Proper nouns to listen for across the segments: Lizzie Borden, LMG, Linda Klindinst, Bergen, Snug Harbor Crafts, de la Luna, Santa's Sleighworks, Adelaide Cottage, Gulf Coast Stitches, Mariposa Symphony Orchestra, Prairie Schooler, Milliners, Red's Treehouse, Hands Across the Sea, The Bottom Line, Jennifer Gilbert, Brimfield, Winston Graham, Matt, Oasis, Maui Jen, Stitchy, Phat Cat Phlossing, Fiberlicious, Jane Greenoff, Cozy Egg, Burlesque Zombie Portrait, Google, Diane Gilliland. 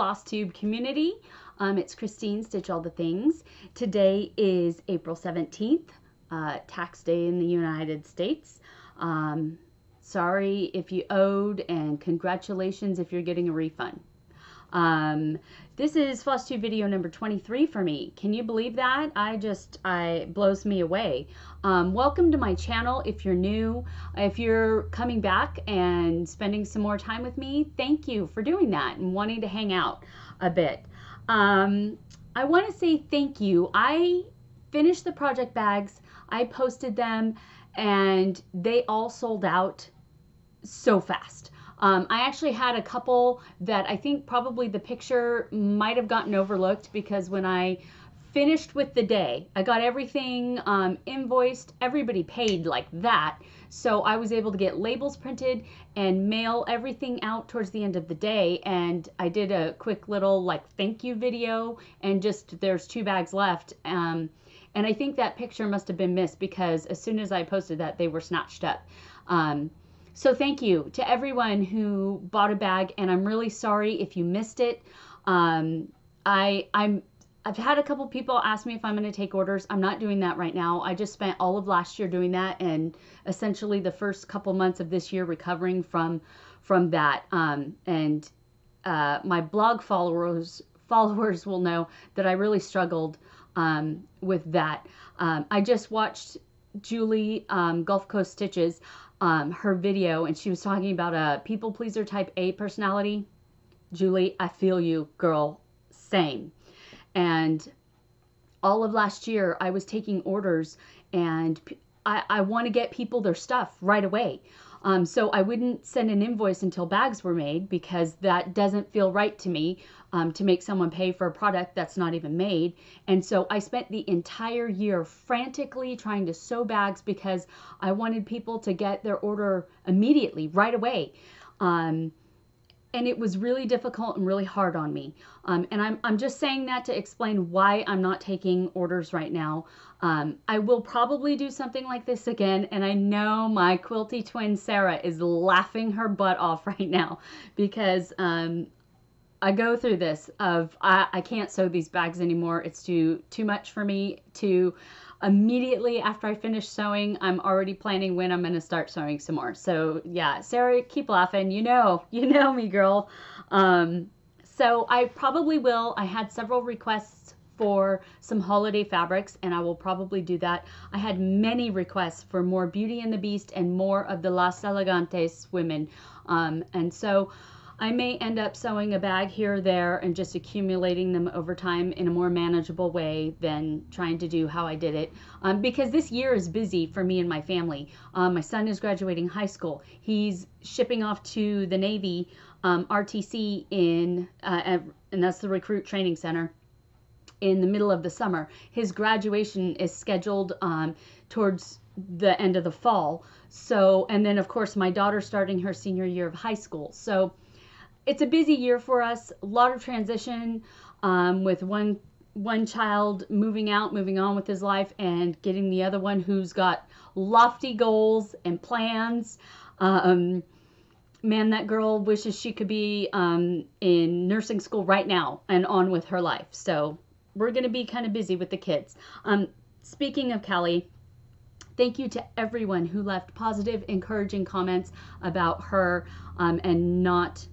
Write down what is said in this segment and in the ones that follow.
FlossTube community. It's Christine Stitch All the Things. Today is April 17th, tax day in the United States. Sorry if you owed, and congratulations if you're getting a refund. This is FlossTube video number 23 for me. Can you believe that? It blows me away. Welcome to my channel if you're new. If you're coming back and spending some more time with me, thank you for doing that and wanting to hang out a bit. I want to say thank you. I finished the project bags. I posted them and they all sold out so fast. I actually had a couple that I think probably the picture might have gotten overlooked, because when I finished with the day, I got everything invoiced, everybody paid like that. So I was able to get labels printed and mail everything out towards the end of the day. And I did a quick little like thank you video, and just there's 2 bags left. And I think that picture must have been missed, because as soon as I posted that, they were snatched up. So thank you to everyone who bought a bag, and I'm really sorry if you missed it. I've had a couple people ask me if I'm going to take orders. I'm not doing that right now. I just spent all of last year doing that, and essentially the first couple months of this year recovering from that. My blog followers will know that I really struggled with that. I just watched Julie, Gulf Coast Stitches, her video, and she was talking about a people pleaser type A personality. Julie, I feel you, girl, same. And all of last year I was taking orders, and I want to get people their stuff right away. So I wouldn't send an invoice until bags were made, because that doesn't feel right to me, to make someone pay for a product that's not even made. And so I spent the entire year frantically trying to sew bags, because I wanted people to get their order immediately, right away. And it was really difficult and really hard on me. And I'm just saying that to explain why I'm not taking orders right now. I will probably do something like this again. And I know my quilty twin, Sarah, is laughing her butt off right now, because I go through this of, I can't sew these bags anymore. It's too much for me to immediately after I finish sewing. I'm already planning when I'm going to start sewing some more. So yeah, Sarah, keep laughing. You know me, girl. So I probably will. I had several requests for some holiday fabrics, and I will probably do that. I had many requests for more Beauty and the Beast and more of the Las Elegantes women. And so I may end up sewing a bag here or there and just accumulating them over time in a more manageable way than trying to do how I did it. Because this year is busy for me and my family. My son is graduating high school. He's shipping off to the Navy, RTC and that's the Recruit Training Center, in the middle of the summer. His graduation is scheduled towards the end of the fall. So, and then of course my daughter's starting her senior year of high school. So it's a busy year for us, a lot of transition, with one child moving out, moving on with his life, and getting the other one who's got lofty goals and plans. Man, that girl wishes she could be in nursing school right now and on with her life. So we're going to be kind of busy with the kids. Speaking of Callie, thank you to everyone who left positive, encouraging comments about her and not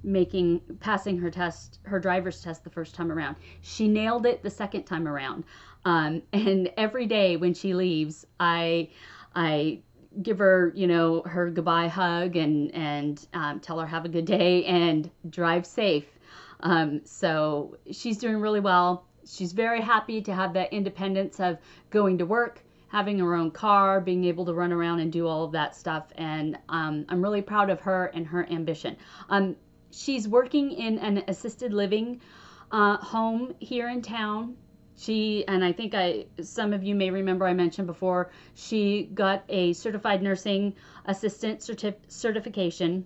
passing her test, her driver's test the first time around. She nailed it the second time around. And every day when she leaves, I give her, her goodbye hug and tell her have a good day and drive safe. So she's doing really well. She's very happy to have that independence of going to work, having her own car, being able to run around and do all of that stuff. And I'm really proud of her and her ambition. She's working in an assisted living home here in town. I think some of you may remember I mentioned before, she got a certified nursing assistant certification,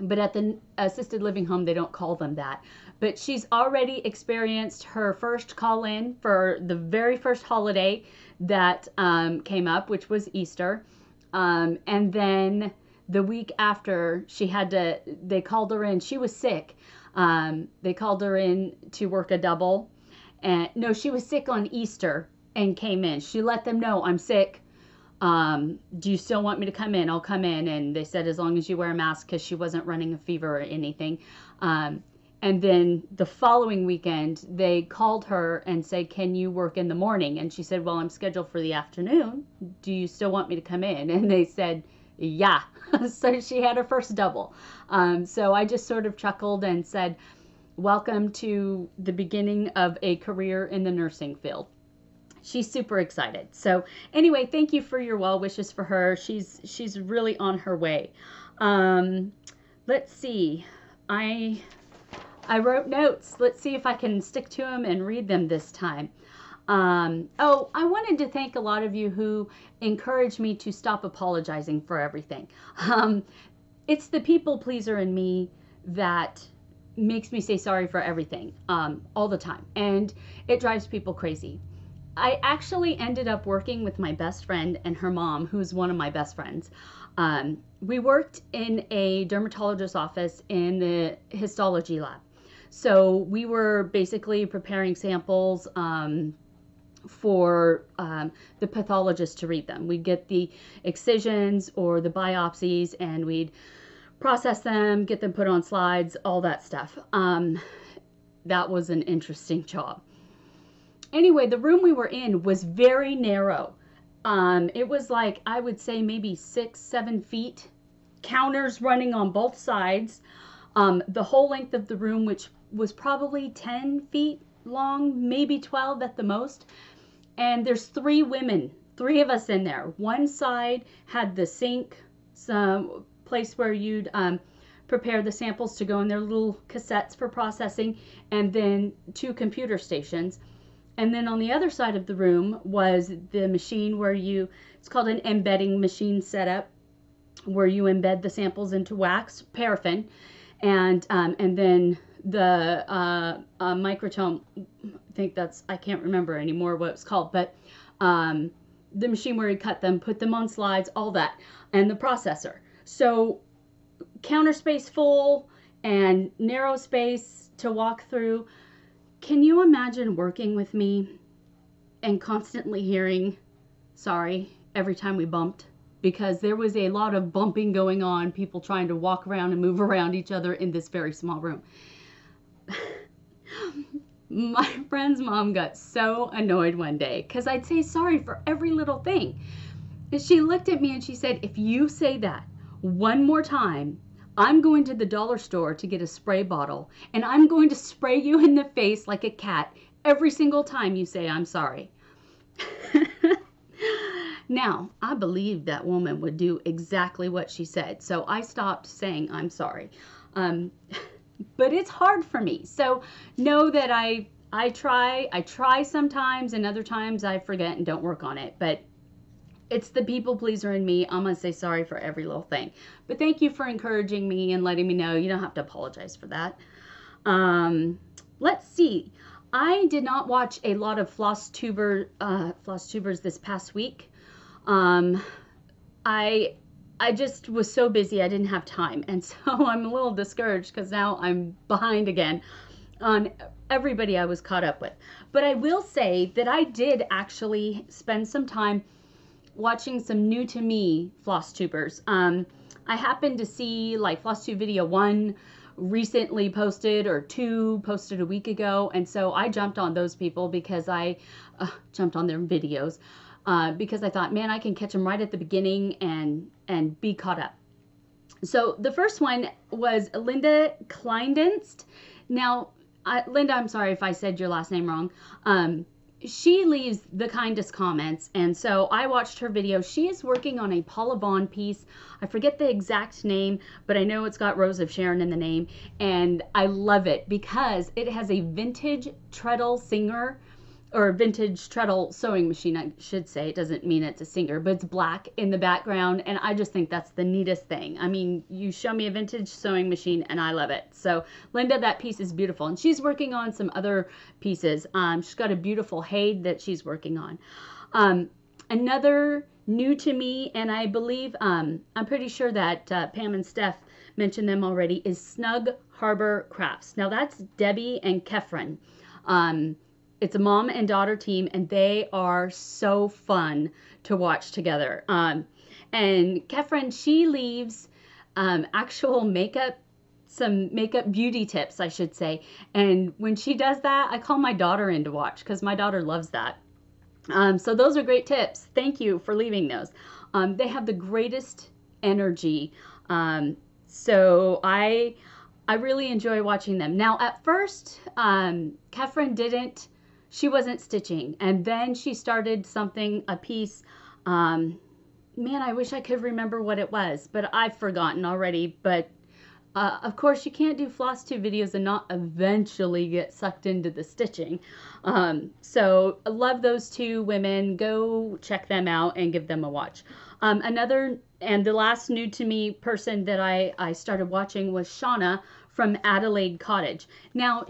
but at the assisted living home, they don't call them that. But she's already experienced her first call in for the very first holiday that came up, which was Easter. And then the week after, they called her in. She was sick They called her in to work a double. And no, she was sick on Easter and came in. She let them know, I'm sick. Do you still want me to come in? I'll come in. And they said, as long as you wear a mask, because she wasn't running a fever or anything. And then the following weekend, they called her and said, can you work in the morning? And she said, well, I'm scheduled for the afternoon. Do you still want me to come in? And they said, yeah. So she had her first double. So I just sort of chuckled and said, welcome to the beginning of a career in the nursing field. She's super excited. So anyway, thank you for your well wishes for her. She's really on her way. Let's see. I wrote notes. Let's see if I can stick to them and read them this time. Oh, I wanted to thank a lot of you who encouraged me to stop apologizing for everything. It's the people pleaser in me that makes me say sorry for everything all the time. And it drives people crazy. I actually ended up working with my best friend and her mom, who's one of my best friends. We worked in a dermatologist's office in the histology lab. So we were basically preparing samples for the pathologist to read them. We'd get the excisions or the biopsies, and we'd process them, get them put on slides, all that stuff. That was an interesting job. Anyway, the room we were in was very narrow. It was like, I would say maybe 6-7 feet, counters running on both sides. The whole length of the room, which was probably 10 feet long, maybe 12 at the most. And there's three women, three of us in there. One side had the sink, some place where you'd prepare the samples to go in their little cassettes for processing, and then two computer stations. And then on the other side of the room was the machine where you, it's called an embedding machine setup, where you embed the samples into wax, paraffin, and then the microtome, I think that's, I can't remember anymore what it's called, but the machine where you cut them, put them on slides, all that, and the processor. So counter space full and narrow space to walk through. Can you imagine working with me and constantly hearing sorry every time we bumped? Because there was a lot of bumping going on, people trying to walk around and move around each other in this very small room. My friend's mom got so annoyed one day because I'd say sorry for every little thing. And she looked at me and she said, if you say that one more time, I'm going to the dollar store to get a spray bottle, and I'm going to spray you in the face like a cat every single time you say I'm sorry. Now, I believed that woman would do exactly what she said, so I stopped saying I'm sorry. But it's hard for me, so know that I try sometimes, and other times I forget and don't work on it, but it's the people pleaser in me. I'm going to say sorry for every little thing. But thank you for encouraging me and letting me know you don't have to apologize for that. Let's see. I did not watch a lot of FlossTubers this past week. I just was so busy. I didn't have time. And so I'm a little discouraged because now I'm behind again on everybody I was caught up with. But I will say that I did actually spend some time watching some new to me FlossTubers. I happened to see like FlossTube video 1 recently posted, or 2 posted a week ago, and so I jumped on those people because I jumped on their videos because I thought, man, I can catch them right at the beginning and be caught up. So the first one was Linda Klindinst. Now, Linda, I'm sorry if I said your last name wrong. She leaves the kindest comments, and so I watched her video. She is working on a Paula Vaughn piece. I forget the exact name, but I know it's got Rose of Sharon in the name, and I love it because it has a vintage treadle singer, or vintage treadle sewing machine, I should say. It doesn't mean it's a singer, but it's black in the background, and I just think that's the neatest thing. I mean, you show me a vintage sewing machine, and I love it. So, Linda, that piece is beautiful, and she's working on some other pieces. She's got a beautiful Haid that she's working on. Another new to me, and I believe, I'm pretty sure that Pam and Steph mentioned them already, is Snug Harbor Crafts. Now that's Debbie and Kefren. It's a mom and daughter team, and they are so fun to watch together. And Kefren, she leaves actual makeup, some makeup beauty tips, I should say. And when she does that, I call my daughter in to watch because my daughter loves that. So those are great tips. Thank you for leaving those. They have the greatest energy. So I really enjoy watching them. Now at first, Kefren wasn't stitching, and then she started something, a piece. Man, I wish I could remember what it was, but I've forgotten already. But of course, you can't do FlossTube videos and not eventually get sucked into the stitching. So I love those two women. Go check them out and give them a watch. Another, and the last new to me person that I started watching was Shauna from Adelaide Cottage. Now,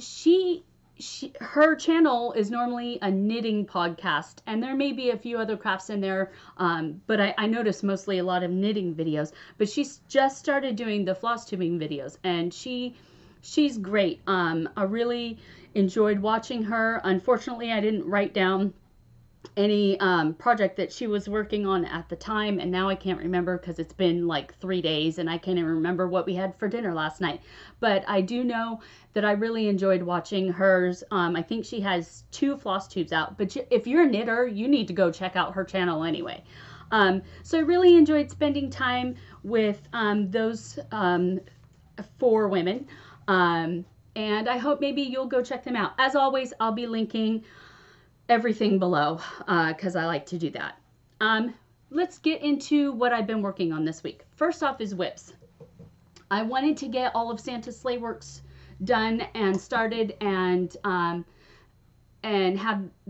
her channel is normally a knitting podcast, and there may be a few other crafts in there, but I noticed mostly a lot of knitting videos. But she's just started doing the floss tubing videos, and she's great. I really enjoyed watching her. Unfortunately, I didn't write down any project that she was working on at the time, and now I can't remember because it's been like 3 days and I can't even remember what we had for dinner last night. But I do know that I really enjoyed watching hers. I think she has 2 floss tubes out, but if you're a knitter, you need to go check out her channel anyway. So I really enjoyed spending time with those 4 women, and I hope maybe you'll go check them out. As always, I'll be linking everything below because I like to do that. Let's get into what I've been working on this week. First off is whips. I wanted to get all of Santa's Sleighworks done and started, and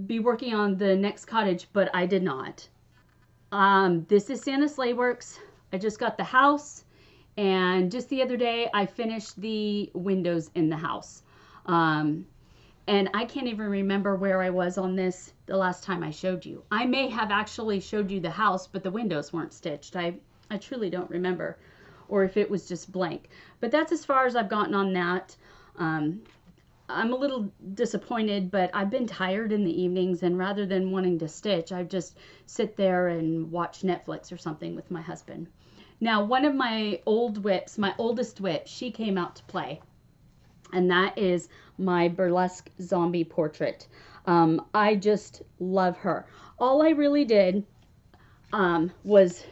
be working on the next cottage, but I did not. This is Santa's Sleighworks. I just got the house, and just the other day I finished the windows in the house. And I can't even remember where I was on this the last time I showed you. I may have actually showed you the house, but the windows weren't stitched. I truly don't remember, or if it was just blank. But that's as far as I've gotten on that. I'm a little disappointed, but I've been tired in the evenings, and rather than wanting to stitch, I just sit there and watch Netflix or something with my husband. Now, one of my old whips, my oldest whip, she came out to play. And that is my burlesque zombie portrait. I just love her. All I really did was,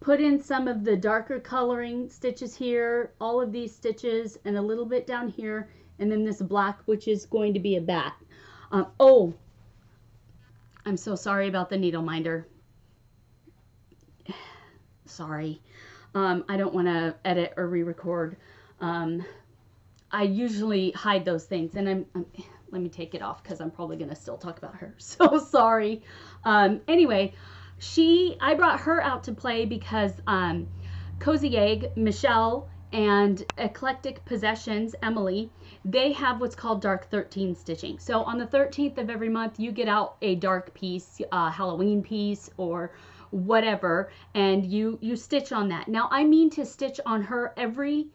put in some of the darker coloring stitches here, all of these stitches, and a little bit down here, and then this black, which is going to be a bat. Oh, I'm so sorry about the needle minder. Sorry. I don't want to edit or re-record. I usually hide those things, and let me take it off because I'm probably going to still talk about her. So sorry. Anyway, I brought her out to play because Cozy Egg, Michelle, and Eclectic Possessions, Emily, they have what's called Dark 13 stitching. So on the 13th of every month, you get out a dark piece, a Halloween piece, or whatever, and you stitch on that. Now, I mean to stitch on her every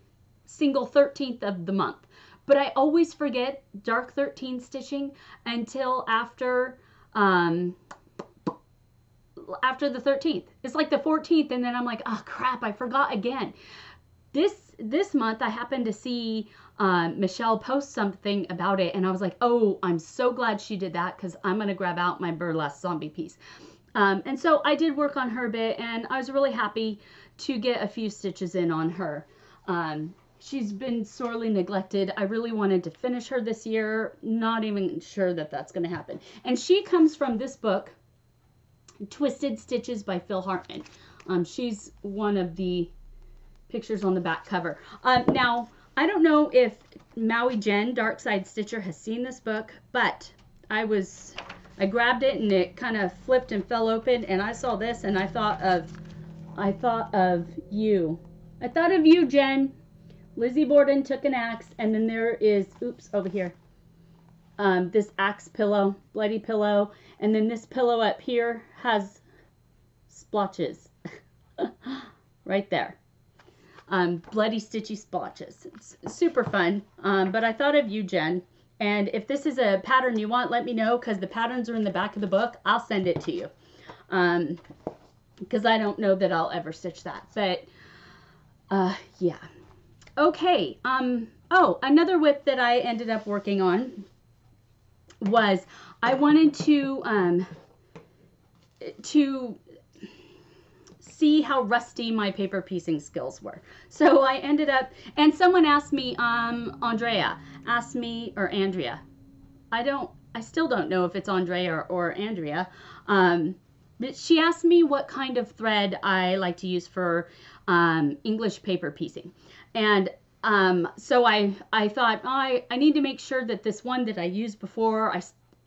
single 13th of the month, but I always forget dark 13 stitching until after the 13th. It's like the 14th, and then I'm like, oh crap, I forgot again. This month I happened to see Michelle post something about it, and I was like, oh, I'm so glad she did that because I'm gonna grab out my burlesque zombie piece. And so I did work on her a bit, and I was really happy to get a few stitches in on her. She's been sorely neglected. I really wanted to finish her this year. Not even sure that that's going to happen. And she comes from this book, Twisted Stitches by Phil Hartman. She's one of the pictures on the back cover. Now, I don't know if Maui Jen, Dark Side Stitcher, has seen this book, but I grabbed it, and it kind of flipped and fell open, and I saw this, and I thought of you. I thought of you, Jen. Lizzie Borden took an axe, and then there is, over here. this axe pillow, bloody pillow, and then this pillow up here has splotches right there. Bloody stitchy splotches. It's super fun, but I thought of you, Jen. And if this is a pattern you want, let me know, because the patterns are in the back of the book. I'll send it to you, because I don't know that I'll ever stitch that. But yeah. Okay. Oh, another whip that I ended up working on was I wanted to see how rusty my paper piecing skills were. So I ended up, and someone asked me, Andrea asked me, or Andrea, I still don't know if it's Andrea or Andrea, but she asked me what kind of thread I like to use for English paper piecing. And so I thought, oh, I need to make sure that this one that I used before,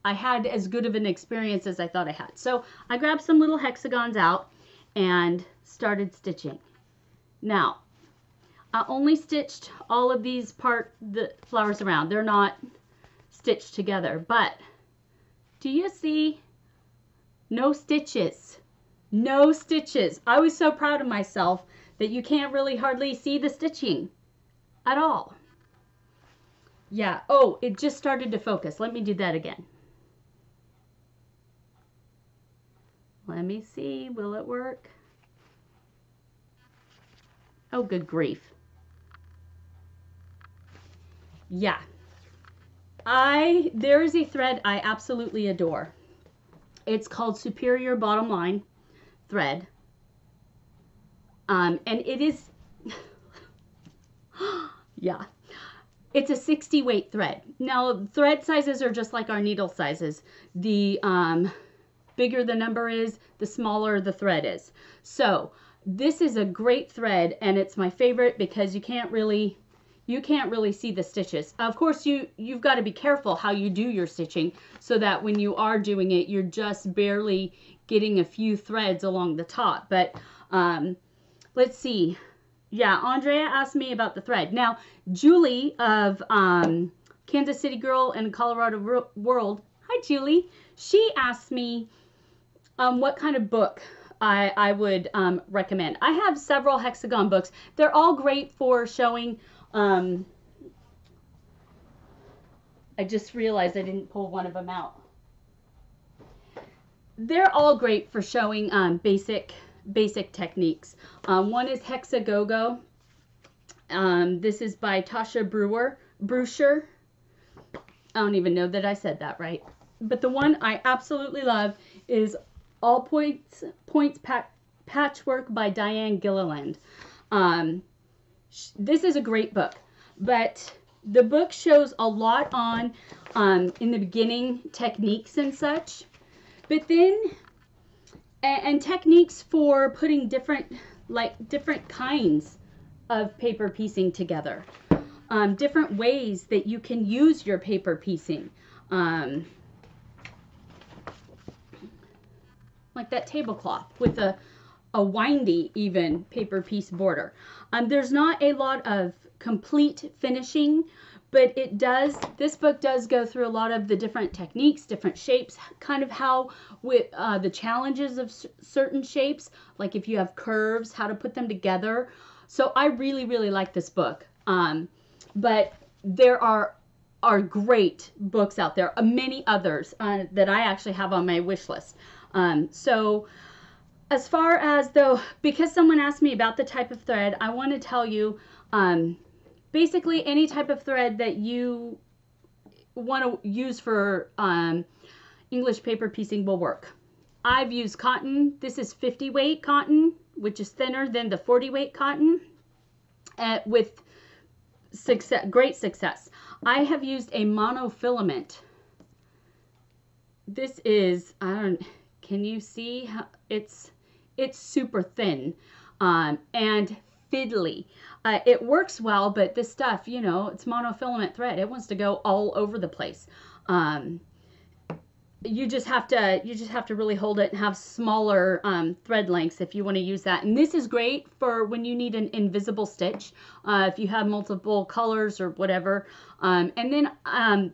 I had as good of an experience as I thought I had. So I grabbed some little hexagons out and started stitching. Now, I only stitched all of these the flowers around. They're not stitched together, but do you see? No stitches. No stitches. I was so proud of myself that you can't really hardly see the stitching at all. Yeah. Oh, it just started to focus. Let me do that again. Let me see, will it work? Oh, good grief. Yeah. There is a thread I absolutely adore. It's called Superior Bottom Line Thread. And it is, yeah, it's a 60 weight thread. Now, thread sizes are just like our needle sizes. The, bigger the number is, the smaller the thread is. So this is a great thread, and it's my favorite because you can't really see the stitches. Of course, you've got to be careful how you do your stitching so that when you are doing it, you're just barely getting a few threads along the top. But let's see. Yeah, Andrea asked me about the thread. Now, Julie of Kansas City Girl in Colorado World, hi, Julie. She asked me what kind of book I would recommend. I have several hexagon books. They're all great for showing. I just realized I didn't pull one of them out. They're all great for showing basic techniques. One is Hexagogo. This is by Tasha Brusher. I don't even know that I said that right. But the one I absolutely love is All Points Patchwork by Diane Gilliland. This is a great book, but the book shows a lot on, in the beginning, techniques and such, but then, and techniques for putting different kinds of paper piecing together, different ways that you can use your paper piecing, like that tablecloth with a windy even paper piece border. There's not a lot of complete finishing, but it does, this book does go through a lot of the different techniques, different shapes, kind of how with the challenges of certain shapes, like if you have curves, how to put them together. So I really, really like this book. But there are great books out there, many others that I actually have on my wish list. So as far as though, because someone asked me about the type of thread, I want to tell you, basically any type of thread that you want to use for, English paper piecing will work. I've used cotton. This is 50 weight cotton, which is thinner than the 40 weight cotton, with success, great success. I have used a monofilament. This is, can you see how it's super thin and fiddly. It works well, but this stuff, you know, it's monofilament thread. It wants to go all over the place. You just have to really hold it and have smaller thread lengths if you want to use that. And this is great for when you need an invisible stitch, if you have multiple colors or whatever. And then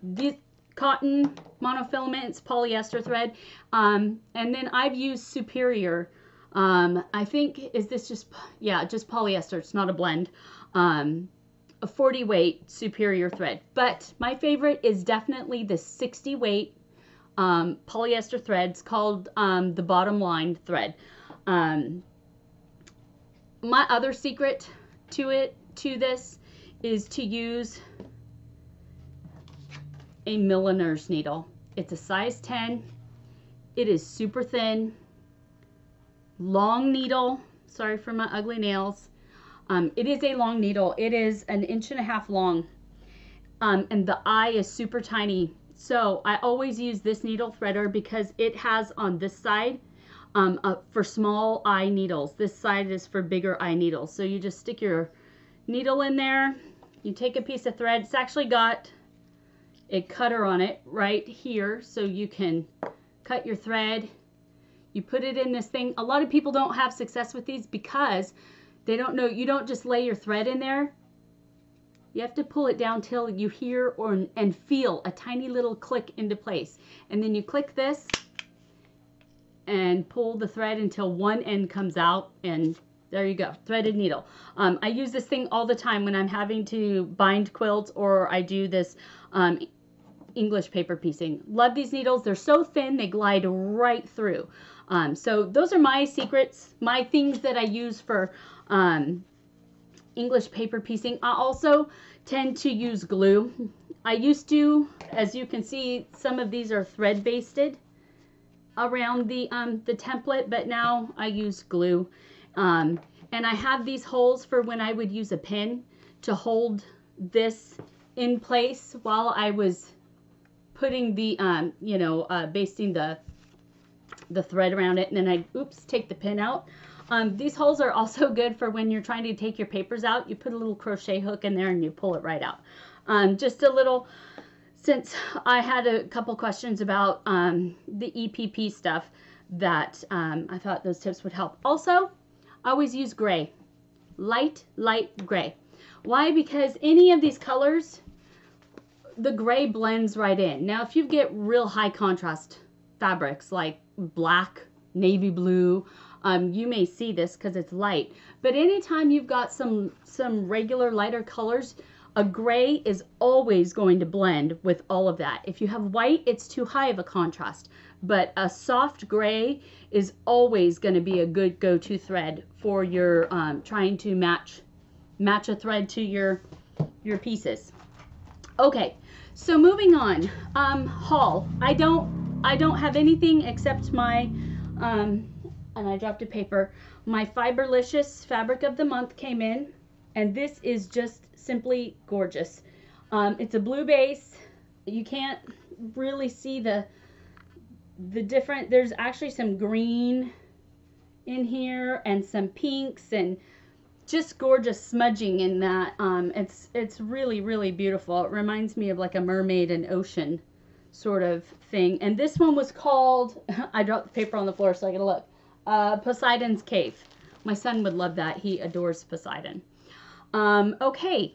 these cotton monofilaments, polyester thread, and then I've used Superior. I think, is this just, yeah, just polyester. It's not a blend. A 40 weight Superior thread, but my favorite is definitely the 60 weight polyester threads called the Bottom Line Thread. My other secret to this is to use a milliner's needle. It's a size 10. It is super thin, long needle. Sorry for my ugly nails. It is a long needle. It is 1.5 inches long, and the eye is super tiny. So I always use this needle threader because it has on this side for small eye needles. This side is for bigger eye needles. So you just stick your needle in there. You take a piece of thread. It's actually got a cutter on it right here, so you can cut your thread. You put it in this thing. A lot of people don't have success with these because they don't know. You don't just lay your thread in there. You have to pull it down till you hear and feel a tiny little click into place. And then you click this and pull the thread until one end comes out, and there you go, threaded needle. I use this thing all the time when I'm having to bind quilts, or I do this English paper piecing. Love these needles. They're so thin, they glide right through. So those are my secrets, my things that I use for English paper piecing. I also tend to use glue. I used to, as you can see, some of these are thread basted around the template, but now I use glue. And I have these holes for when I would use a pin to hold this in place while I was putting the, basting the thread around it. And then I, oops, take the pin out. These holes are also good for when you're trying to take your papers out. You put a little crochet hook in there and you pull it right out. Just a little, since I had a couple questions about the EPP stuff, that I thought those tips would help. Also, I always use gray, light gray. Why? Because any of these colors, the gray blends right in. Now, if you get real high contrast fabrics like black, navy blue, you may see this because it's light. But anytime you've got some regular lighter colors, a gray is always going to blend with all of that. If you have white, it's too high of a contrast, but a soft gray is always going to be a good go-to thread for your trying to match a thread to your pieces. Okay, so moving on. Haul. I don't have anything except my and I dropped a paper. My Fiberlicious fabric of the month came in, and this is just simply gorgeous. It's a blue base. You can't really see the different, there's actually some green in here and some pinks and just gorgeous smudging in that. It's really, really beautiful. It reminds me of like a mermaid and ocean sort of thing. And this one was called, I dropped the paper on the floor so I get a look, Poseidon's Cave. My son would love that. He adores Poseidon. Okay,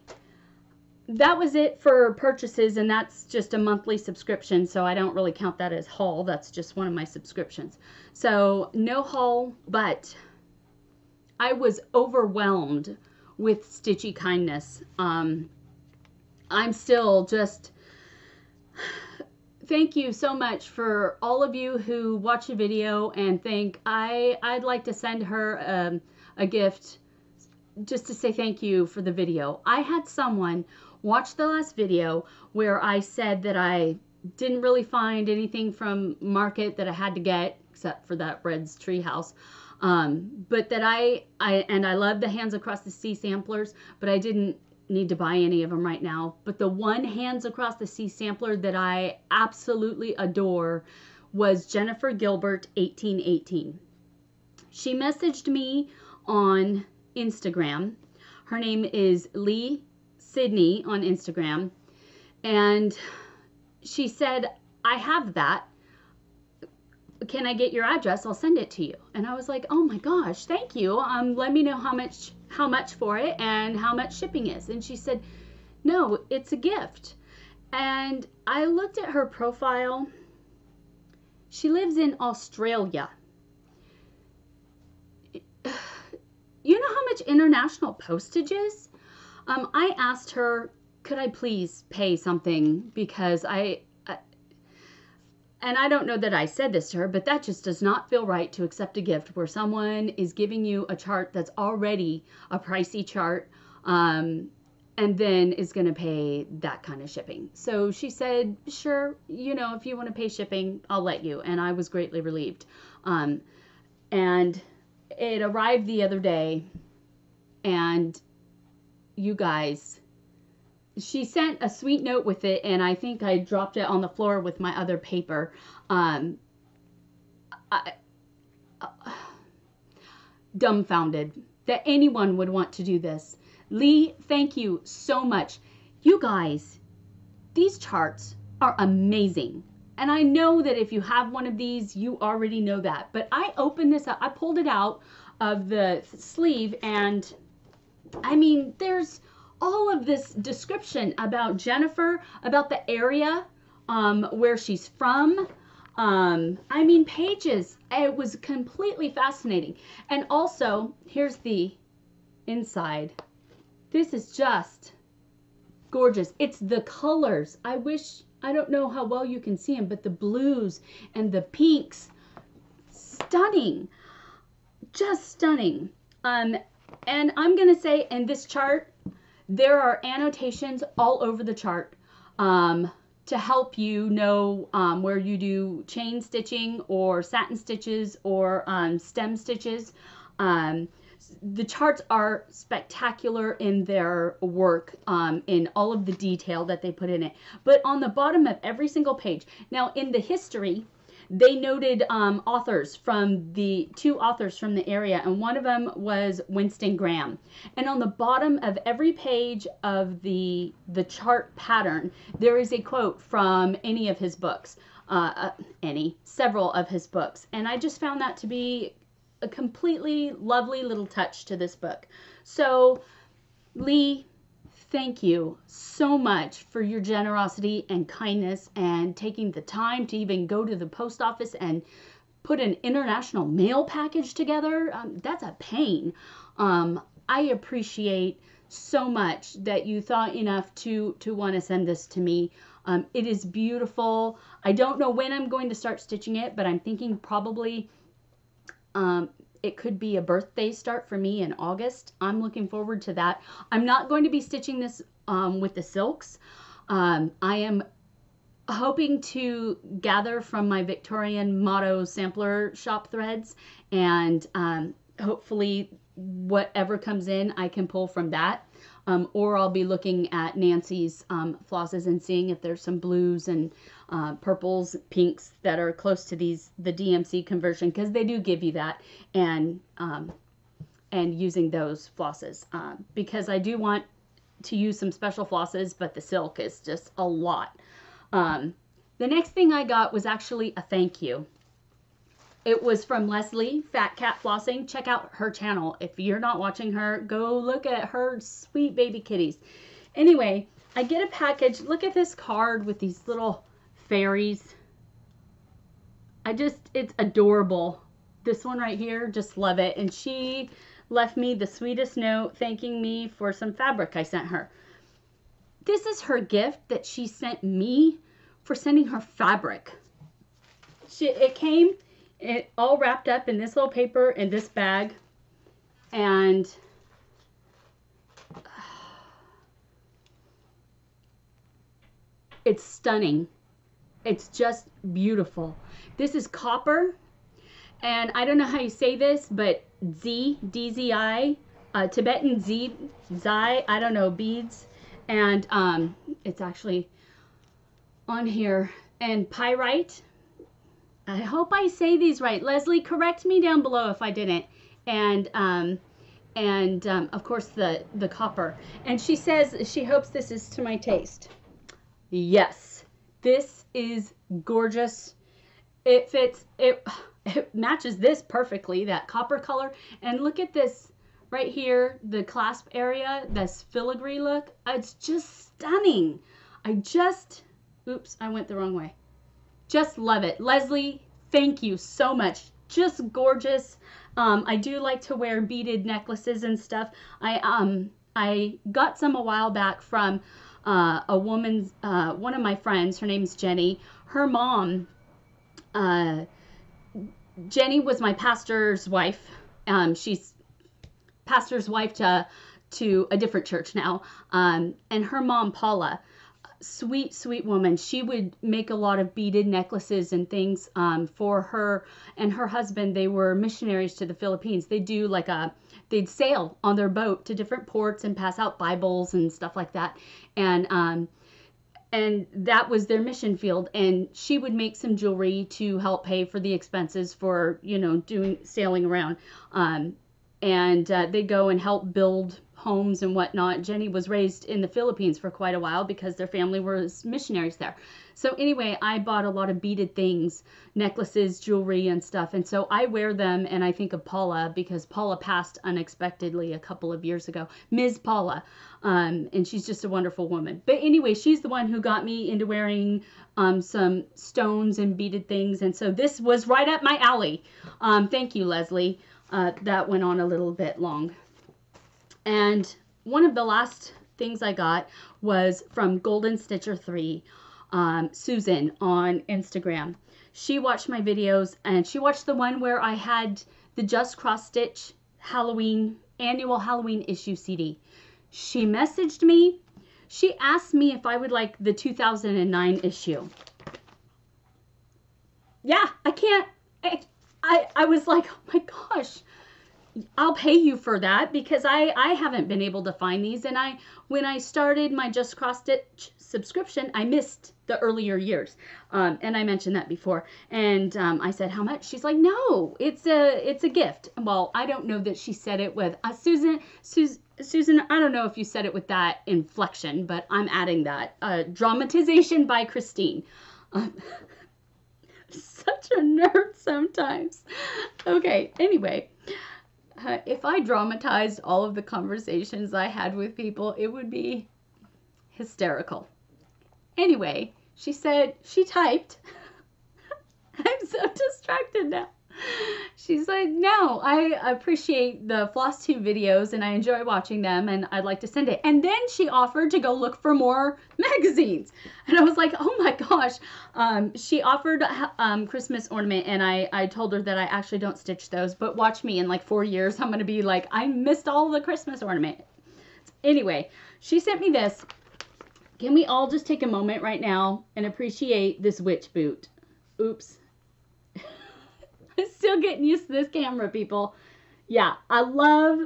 that was it for purchases, and that's just a monthly subscription, so I don't really count that as haul. That's just one of my subscriptions. So no haul, but I was overwhelmed with stitchy kindness. I'm still just, thank you so much for all of you who watch a video and think, I'd like to send her a gift just to say thank you for the video. I had someone watch the last video where I said that I didn't really find anything from market that I had to get, except for that Red's Treehouse. But that I love the Hands Across the Sea samplers, but I didn't need to buy any of them right now. But the one Hands Across the Sea sampler that I absolutely adore was Jennifer Gilbert 1818. She messaged me on Instagram. Her name is Lee Sydney on Instagram, and she said, I have that, can I get your address? I'll send it to you. And I was like, oh my gosh, thank you. Let me know how much for it and how much shipping is. And she said, no, it's a gift. and I looked at her profile. She lives in Australia. You know how much international postage is? I asked her, could I please pay something, because I don't know that I said this to her, but that just does not feel right to accept a gift where someone is giving you a chart that's already a pricey chart, and then is going to pay that kind of shipping. So she said, sure, you know, if you want to pay shipping, I'll let you. And I was greatly relieved. And it arrived the other day, and you guys, she sent a sweet note with it, and I think I dropped it on the floor with my other paper. Dumbfounded that anyone would want to do this. Lee, thank you so much. You guys, these charts are amazing. And I know that if you have one of these, you already know that. But I opened this up. I pulled it out of the sleeve, and I mean, there's all of this description about Jennifer, about the area, where she's from. I mean, pages. It was completely fascinating. And also, here's the inside. This is just gorgeous. It's the colors. I don't know how well you can see them, but the blues and the pinks, stunning, just stunning. And I'm going to say, in this chart, there are annotations all over the chart to help you know where you do chain stitching or satin stitches or stem stitches. The charts are spectacular in their work, in all of the detail that they put in it. But on the bottom of every single page, now in the history, they noted authors from the two authors from the area, and one of them was Winston Graham. And on the bottom of every page of the chart pattern, there is a quote from any of his books, several of his books. And I just found that to be a completely lovely little touch to this book. So, Lee, thank you so much for your generosity and kindness and taking the time to even go to the post office and put an international mail package together. That's a pain. I appreciate so much that you thought enough to want to send this to me. It is beautiful. I don't know when I'm going to start stitching it, but I'm thinking probably it could be a birthday start for me in August. I'm looking forward to that. I'm not going to be stitching this with the silks. I am hoping to gather from my Victorian Motto sampler shop threads, and hopefully whatever comes in I can pull from that, or I'll be looking at Nancy's flosses and seeing if there's some blues and purples, pinks that are close to the DMC conversion, because they do give you that, and using those flosses, because I do want to use some special flosses, but the silk is just a lot. The next thing I got was actually a thank you. It was from Leslie, Fat Cat Flossing. Check out her channel. If you're not watching her, go look at her sweet baby kitties. Anyway, I get a package. Look at this card with these little fairies. It's adorable. This one right here, just love it. And she left me the sweetest note thanking me for some fabric I sent her. This is her gift that she sent me for sending her fabric. It came... It all wrapped up in this little paper in this bag, and it's stunning. It's just beautiful. This is copper, and I don't know how you say this, but DZI, Tibetan Zai, I don't know, beads, and it's actually on here, and pyrite. I hope I say these right. Leslie, correct me down below if I didn't. And of course the copper. And she says she hopes this is to my taste. Yes, this is gorgeous. It fits. It matches this perfectly, that copper color. And look at this right here, the clasp area, this filigree look. It's just stunning. I just, oops, I went the wrong way. Just love it. Leslie, thank you so much. Just gorgeous. I do like to wear beaded necklaces and stuff. I got some a while back from a woman's, one of my friends, her name's Jenny. Her mom, Jenny was my pastor's wife. She's pastor's wife to a different church now. And her mom, Paula, sweet, sweet woman. She would make a lot of beaded necklaces and things for her and her husband. They were missionaries to the Philippines. They do like a, they'd sail on their boat to different ports and pass out Bibles and stuff like that. And that was their mission field. And she would make some jewelry to help pay for the expenses for, you know, doing sailing around. And they go and help build homes and whatnot. Jenny was raised in the Philippines for quite a while because their family was missionaries there. So anyway, I bought a lot of beaded things, necklaces, jewelry and stuff. And so I wear them and I think of Paula because Paula passed unexpectedly a couple of years ago, Ms. Paula. And she's just a wonderful woman. But anyway, she's the one who got me into wearing some stones and beaded things. And so this was right up my alley. Thank you, Leslie. That went on a little bit long. And one of the last things I got was from Golden Stitcher 3, Susan on Instagram. She watched my videos and she watched the one where I had the Just Cross Stitch Halloween, annual Halloween issue CD. She messaged me. She asked me if I would like the 2009 issue. Yeah, I can't. I was like, oh my gosh, I'll pay you for that because I haven't been able to find these. And when I started my Just Cross Stitch subscription, I missed the earlier years. And I mentioned that before. And I said, how much? She's like, no, it's a gift. Well, I don't know that she said it with Susan, I don't know if you said it with that inflection, but I'm adding that. Dramatization by Christine. Such a nerd sometimes. Okay, anyway, if I dramatized all of the conversations I had with people, it would be hysterical. Anyway, she said, she typed, I'm so distracted now. She's like, no, I appreciate the FlossTube videos and I enjoy watching them and I'd like to send it. And then she offered to go look for more magazines. And I was like, oh my gosh. She offered Christmas ornament and I told her that I actually don't stitch those, but watch me in like 4 years. I'm going to be like, I missed all the Christmas ornament. Anyway, she sent me this. Can we all just take a moment right now and appreciate this witch boot? Oops. I'm still getting used to this camera, people. Yeah, I love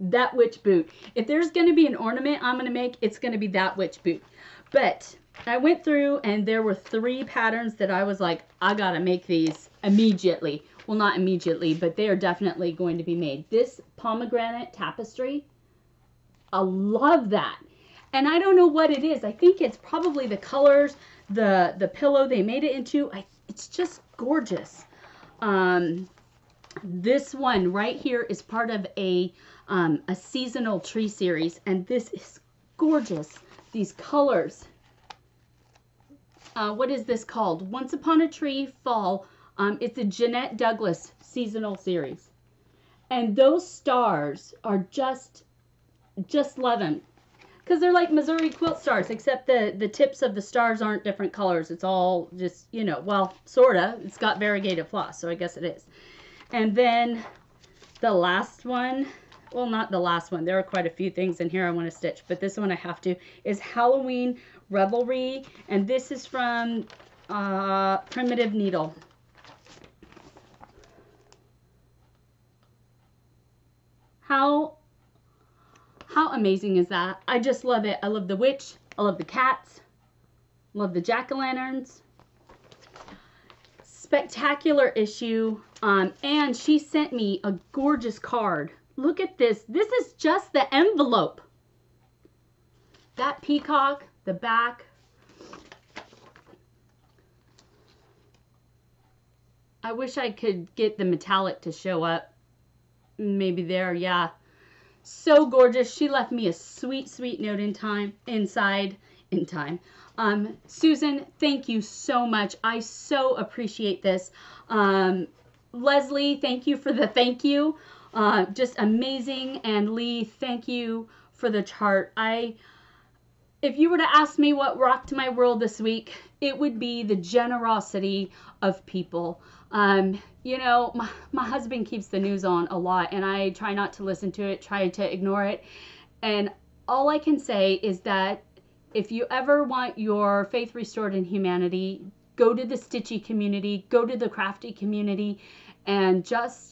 that witch boot. If there's going to be an ornament I'm going to make, it's going to be that witch boot. But I went through and there were 3 patterns that I was like, I got to make these immediately. Well, not immediately, but they are definitely going to be made. This pomegranate tapestry, I love that. And I don't know what it is. I think it's probably the colors, the pillow they made it into. It's just gorgeous. This one right here is part of a seasonal tree series, and this is gorgeous. These colors. What is this called? Once Upon a Tree Fall. It's a Jeanette Douglas seasonal series, and those stars are just love them because they're like Missouri quilt stars, except the tips of the stars aren't different colors. It's all just, you know, well, sort of. It's got variegated floss, so I guess it is. And then the last one, well, not the last one. There are quite a few things in here I want to stitch, but this one I have to, is Halloween Revelry. And this is from Primitive Needle. How amazing is that? I just love it. I love the witch. I love the cats. Love the jack-o'-lanterns. Spectacular issue. And she sent me a gorgeous card. Look at this. This is just the envelope. That peacock, the back. I wish I could get the metallic to show up. Maybe there, yeah. So gorgeous. She left me a sweet, sweet note inside. in time. Susan, thank you so much. I so appreciate this. Leslie, thank you for the thank you. Just amazing. And Lee, thank you for the chart. If you were to ask me what rocked my world this week, it would be the generosity of people. You know, my husband keeps the news on a lot, and I try not to listen to it, try to ignore it. And all I can say is that if you ever want your faith restored in humanity, go to the stitchy community, go to the crafty community, and just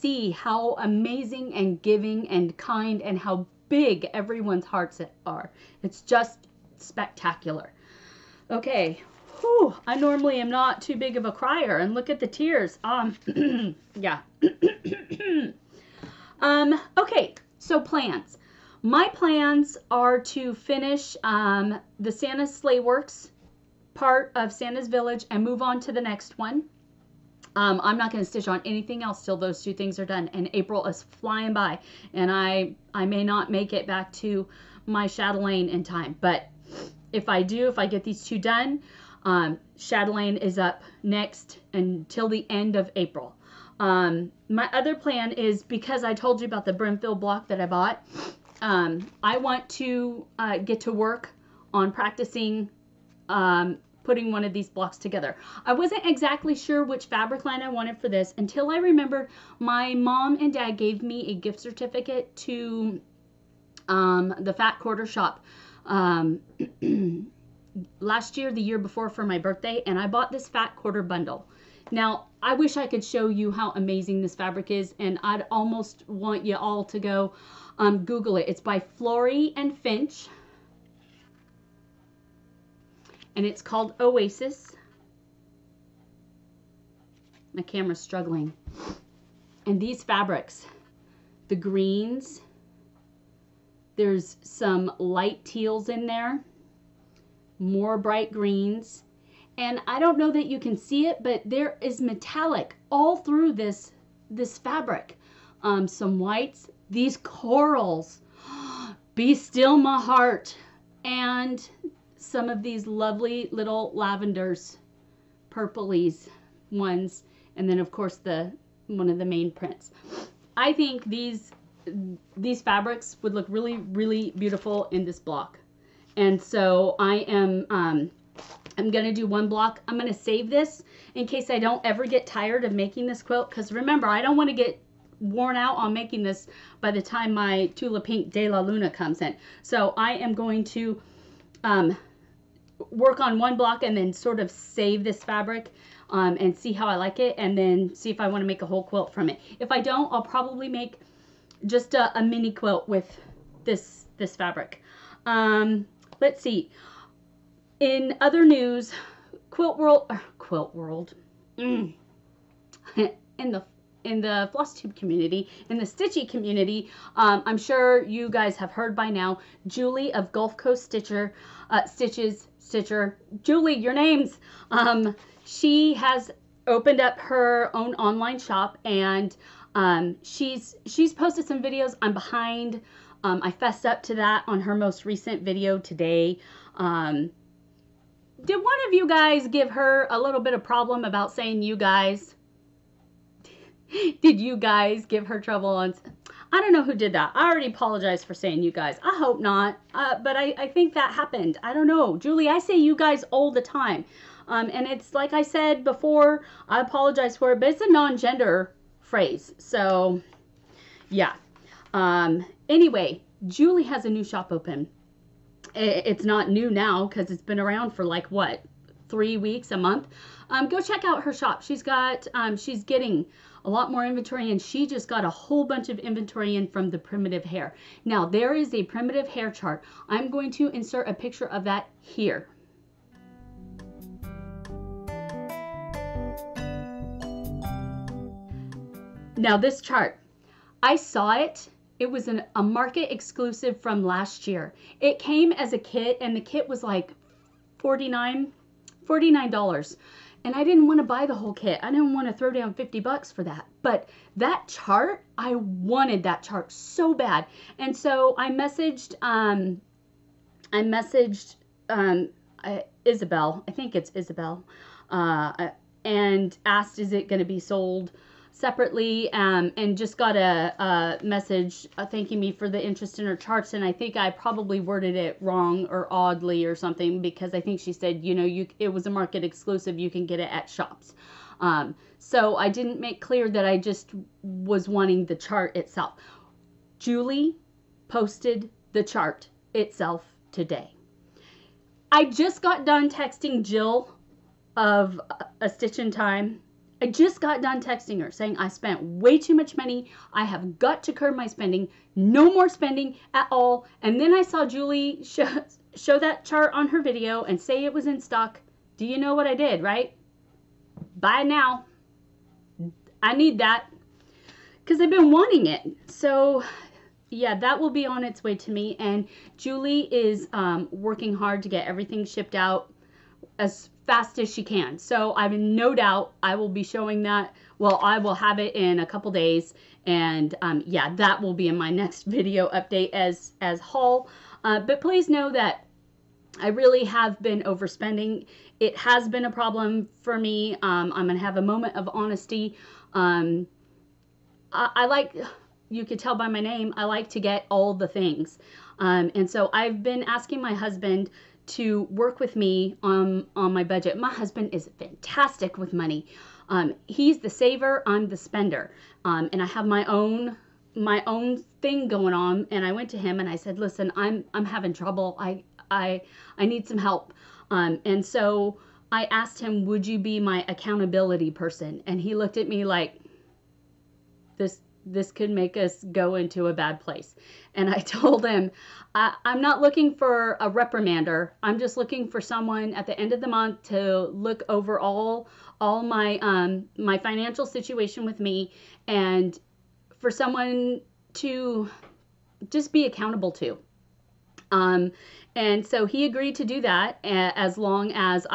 see how amazing and giving and kind and how big everyone's hearts are. It's just spectacular. Okay, whew, I normally am not too big of a crier, and look at the tears. Yeah. Okay, so plans. My plans are to finish the Santa's Sleighworks part of Santa's Village and move on to the next one. I'm not going to stitch on anything else till those two things are done. And April is flying by, and I may not make it back to my chatelaine in time. But if I do, if I get these two done, chatelaine is up next until the end of April. My other plan is, because I told you about the Brimfield block that I bought, I want to get to work on practicing putting one of these blocks together. I wasn't exactly sure which fabric line I wanted for this until I remembered my mom and dad gave me a gift certificate to the Fat Quarter Shop last year, the year before, for my birthday, and I bought this Fat Quarter bundle. Now, I wish I could show you how amazing this fabric is, and I'd almost want you all to go Google it. It's by Flory and Finch, and it's called Oasis. My camera's struggling. And these fabrics, the greens, there's some light teals in there, more bright greens. And I don't know that you can see it, but there is metallic all through this fabric. Some whites, these corals, be still my heart, and some of these lovely little lavenders, purplies ones, and then of course the one of the main prints. I think these fabrics would look really, really beautiful in this block. And so I am I'm gonna do one block. I'm gonna save this in case I don't ever get tired of making this quilt, because remember, I don't want to get worn out on making this by the time my Tula Pink de la Luna comes in. So I am going to work on one block and then sort of save this fabric and see how I like it, and then see if I want to make a whole quilt from it. If I don't, I'll probably make just a mini quilt with this fabric. Let's see. In other news, quilt world, in the FlossTube community, in the stitchy community, I'm sure you guys have heard by now, Julie of Gulf Coast Stitches, Julie, your names. She has opened up her own online shop, and she's posted some videos. I'm behind. I fessed up to that on her most recent video today. Did one of you guys give her a little bit of problem about saying you guys? Did you guys give her trouble on? I don't know who did that. I already apologized for saying you guys. I hope not. But I think that happened. I don't know. Julie, I say you guys all the time. And it's like I said before, I apologize for it, but it's a non-gender phrase. So yeah. Anyway, Julie has a new shop open. It's not new now, because it's been around for like, what, 3 weeks, a month? Go check out her shop. She's got, she's getting a lot more inventory, and she just got a whole bunch of inventory in from the Primitive Hair. Now, there is a Primitive Hair chart. I'm going to insert a picture of that here. Now, this chart, I saw it. It was a market exclusive from last year. It came as a kit, and the kit was like $49. and I didn't want to buy the whole kit. I didn't want to throw down $50 for that, but that chart, I wanted that chart so bad. And so I messaged Isabel, I think it's Isabel, and asked, is it going to be sold separately? And just got a message thanking me for the interest in her charts. And I think I probably worded it wrong or oddly or something, because I think she said, you know, it was a market exclusive. You can get it at shops. So I didn't make clear that I just was wanting the chart itself. Julie posted the chart itself today. I just got done texting Jill of A Stitch in Time. I just got done texting her saying I spent way too much money. I have got to curb my spending. No more spending at all. And then I saw Julie show that chart on her video and say it was in stock. Do you know what I did, right? Buy now. I need that because I've been wanting it. So yeah, that will be on its way to me. And Julie is working hard to get everything shipped out as fast as she can. So I've no doubt I will be showing that. Well, I will have it in a couple days. And yeah, that will be in my next video update as haul. But please know that I really have been overspending. It has been a problem for me. I'm going to have a moment of honesty. I like... you could tell by my name, I like to get all the things. And so I've been asking my husband to work with me on my budget. My husband is fantastic with money. He's the saver, I'm the spender. And I have my own thing going on. And I went to him and I said, listen, I'm having trouble. I need some help. And so I asked him, would you be my accountability person? And he looked at me like, this could make us go into a bad place. And I told him, I'm not looking for a reprimander. I'm just looking for someone at the end of the month to look over all my financial situation with me, and for someone to just be accountable to. And so he agreed to do that as long as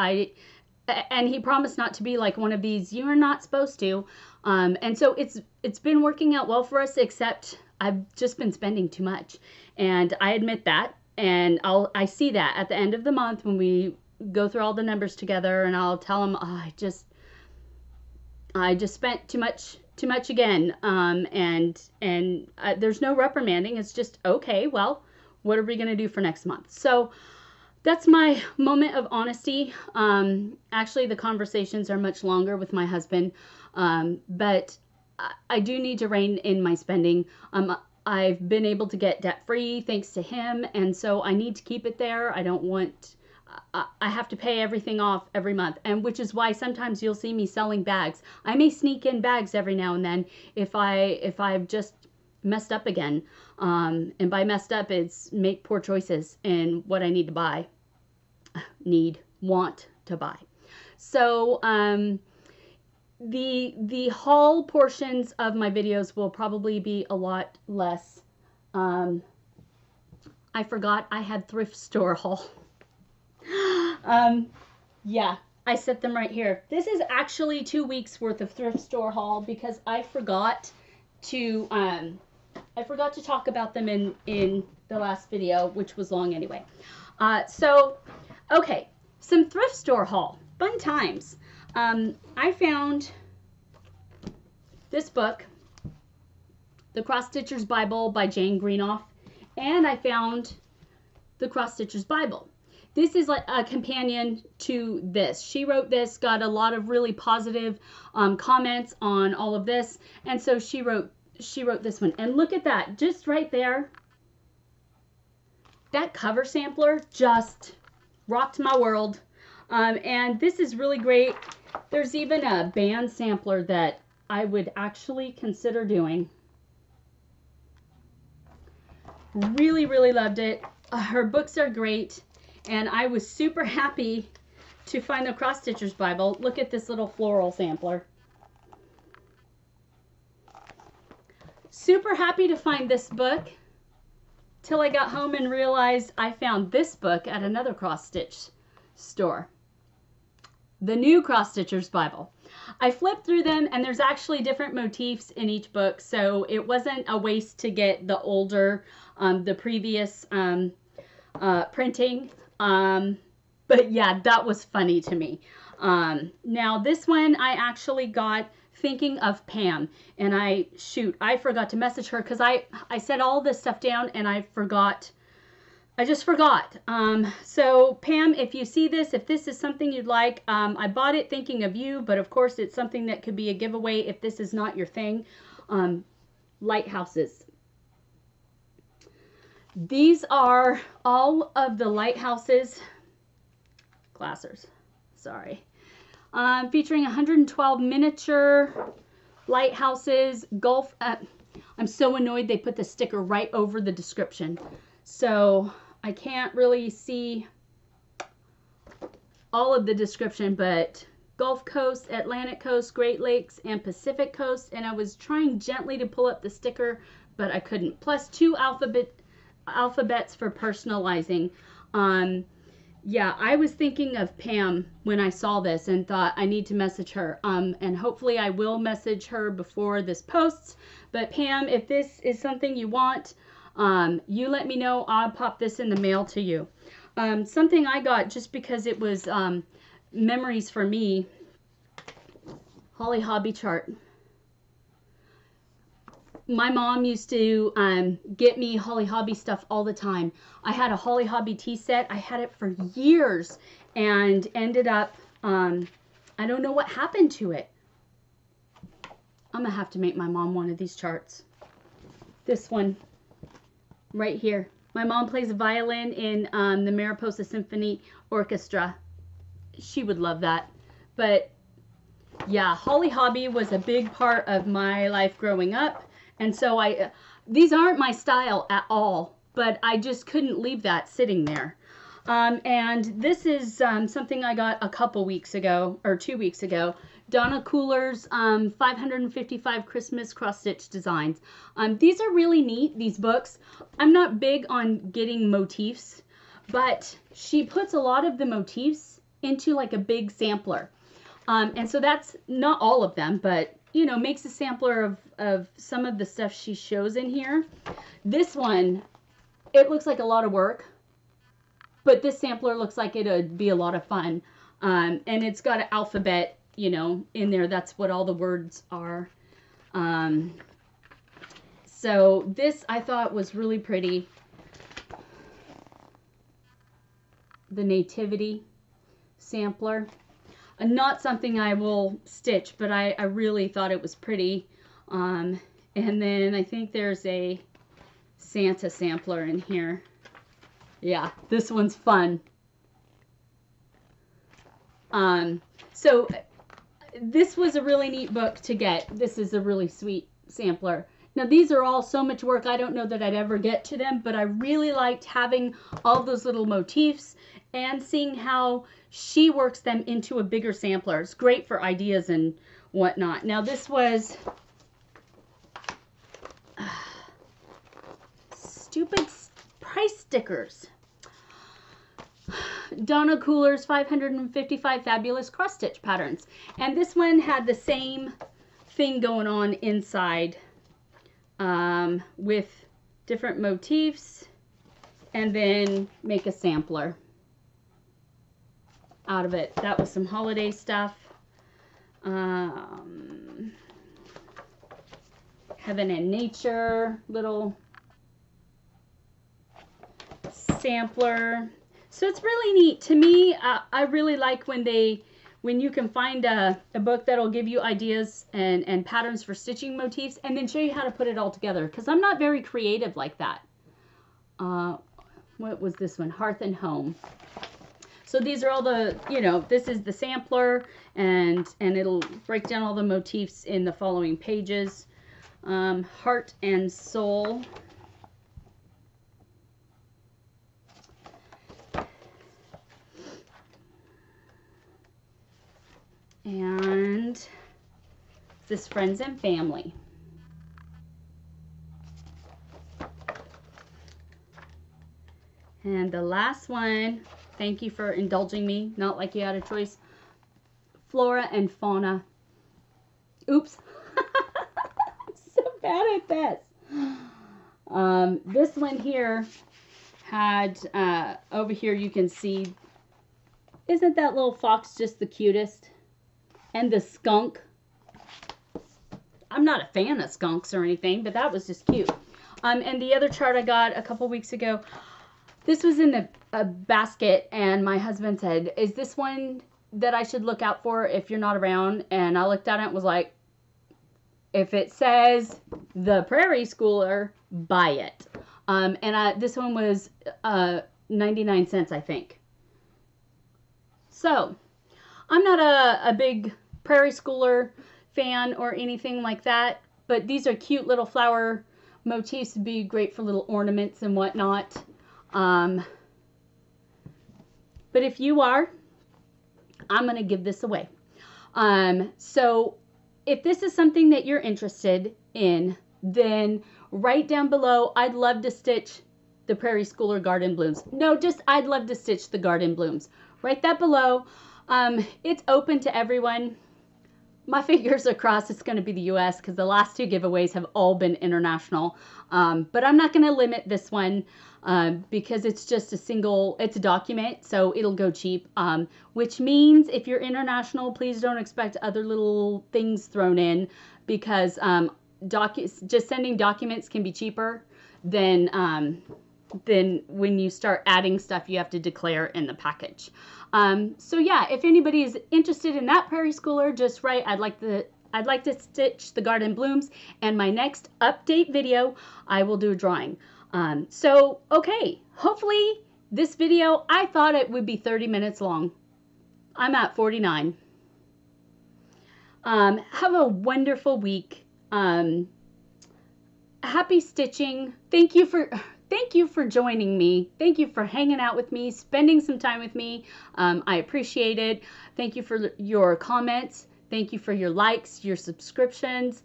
and he promised not to be like one of these, you're not supposed to. And so it's been working out well for us, except I've just been spending too much. And I admit that. And I see that at the end of the month when we go through all the numbers together, and I'll tell him, oh, I just spent too much again. And there's no reprimanding. It's just, okay, well, what are we going to do for next month? So that's my moment of honesty. Actually, the conversations are much longer with my husband, but I do need to rein in my spending. I've been able to get debt-free thanks to him, and so I need to keep it there. I don't want... I have to pay everything off every month, and which is why sometimes you'll see me selling bags. I may sneak in bags every now and then if I've just messed up again. And by messed up, it's make poor choices in what I need to buy. Want to buy. So the haul portions of my videos will probably be a lot less. I forgot I had thrift store haul. Yeah, I set them right here. This is actually 2 weeks worth of thrift store haul because I forgot to talk about them in the last video, which was long anyway. So okay, some thrift store haul, fun times. I found this book, The Cross Stitcher's Bible by Jane Greenoff, and I found The Cross Stitcher's Bible. This is like a companion to this. She wrote this, got a lot of really positive comments on all of this, and so she wrote this one. And look at that, just right there. That cover sampler just rocked my world. And this is really great. There's even a band sampler that I would actually consider doing. Really, really loved it. Her books are great. And I was super happy to find The Cross Stitcher's Bible. Look at this little floral sampler. Super happy to find this book till I got home and realized I found this book at another cross stitch store. The New Cross Stitcher's Bible. I flipped through them and there's actually different motifs in each book, so it wasn't a waste to get the older, the previous printing. But yeah, that was funny to me. Now this one I actually got thinking of Pam, and I forgot to message her because I set all this stuff down and I just forgot. So Pam, if you see this, if this is something you'd like, I bought it thinking of you, but of course it's something that could be a giveaway if this is not your thing. Lighthouses. These are all of the lighthouses, glassers, sorry. Featuring 112 miniature lighthouses, I'm so annoyed they put the sticker right over the description. So I can't really see all of the description, but Gulf Coast, Atlantic Coast, Great Lakes, and Pacific Coast. And I was trying gently to pull up the sticker, but I couldn't. Plus 2 alphabets for personalizing. Yeah, I was thinking of Pam when I saw this and thought I need to message her. And hopefully I will message her before this posts. But Pam, if this is something you want, you let me know. I'll pop this in the mail to you. Something I got just because it was memories for me. Holly Hobby chart. My mom used to get me Holly Hobby stuff all the time. I had a Holly Hobby tea set. I had it for years and ended up, I don't know what happened to it. I'm going to have to make my mom one of these charts. This one. Right here. My mom plays violin in the Mariposa Symphony Orchestra. She would love that. But yeah, Holly Hobby was a big part of my life growing up. And so these aren't my style at all, but I just couldn't leave that sitting there. And this is something I got a couple weeks ago, or 2 weeks ago. Donna Kooler's 555 Christmas Cross Stitch Designs. These are really neat, these books. I'm not big on getting motifs, but she puts a lot of the motifs into like a big sampler. And so that's not all of them, but you know, makes a sampler of some of the stuff she shows in here. This one, it looks like a lot of work, but this sampler looks like it would be a lot of fun. And it's got an alphabet, you know, in there. That's what all the words are. So this I thought was really pretty. The Nativity sampler. Not something I will stitch, but I really thought it was pretty. And then I think there's a Santa sampler in here. Yeah, this one's fun. So this was a really neat book to get. This is a really sweet sampler. Now, these are all so much work, I don't know that I'd ever get to them, but I really liked having all those little motifs and seeing how she works them into a bigger sampler. It's great for ideas and whatnot. Now, this was... stupid price stickers. Donna Kooler's 555 Fabulous Cross Stitch Patterns. And this one had the same thing going on inside with different motifs, and then make a sampler out of it. That was some holiday stuff. Heaven and Nature, little sampler. So it's really neat. To me, I really like when you can find a book that'll give you ideas and patterns for stitching motifs and then show you how to put it all together, because I'm not very creative like that. What was this one? Hearth and Home. So these are all the, you know, this is the sampler, and it'll break down all the motifs in the following pages. Heart and Soul. And this Friends and Family. And the last one, thank you for indulging me, not like you had a choice, flora and fauna. Oops. I'm so bad at this. This one here had, over here you can see, isn't that little fox just the cutest? And the skunk. I'm not a fan of skunks or anything, but that was just cute. And the other chart I got a couple weeks ago, this was in a basket, and my husband said, is this one that I should look out for if you're not around? And I looked at it and was like, if it says the Prairie Schooler, buy it. This one was 99 cents, I think. So I'm not a big Prairie Schooler fan or anything like that, but these are cute little flower motifs. Would be great for little ornaments and whatnot. But if you are, I'm going to give this away. So if this is something that you're interested in, then write down below, I'd love to stitch the Prairie Schooler Garden Blooms. No, just I'd love to stitch the Garden Blooms. Write that below. It's open to everyone. My fingers are crossed it's going to be the U.S. because the last two giveaways have all been international. But I'm not going to limit this one because it's just it's a document, so it'll go cheap. Which means if you're international, please don't expect other little things thrown in because just sending documents can be cheaper than when you start adding stuff you have to declare in the package. So yeah, if anybody is interested in that Prairie Schooler, just write, I'd like to stitch the Garden Blooms, and my next update video, I will do a drawing. So, okay, hopefully this video, I thought it would be 30 minutes long. I'm at 49. Have a wonderful week. Happy stitching. Thank you for joining me. Thank you for hanging out with me, spending some time with me. I appreciate it. Thank you for your comments. Thank you for your likes, your subscriptions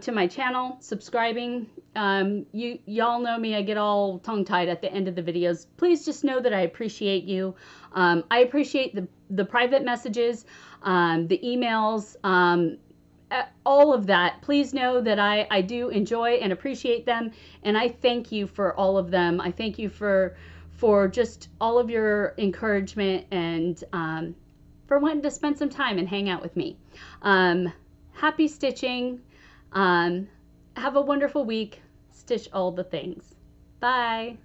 to my channel, subscribing. Y'all know me. I get all tongue-tied at the end of the videos. Please just know that I appreciate you. I appreciate the private messages, the emails, all of that. Please know that I do enjoy and appreciate them, and I thank you for all of them. I thank you for just all of your encouragement and for wanting to spend some time and hang out with me. Happy stitching. Have a wonderful week. Stitch all the things. Bye.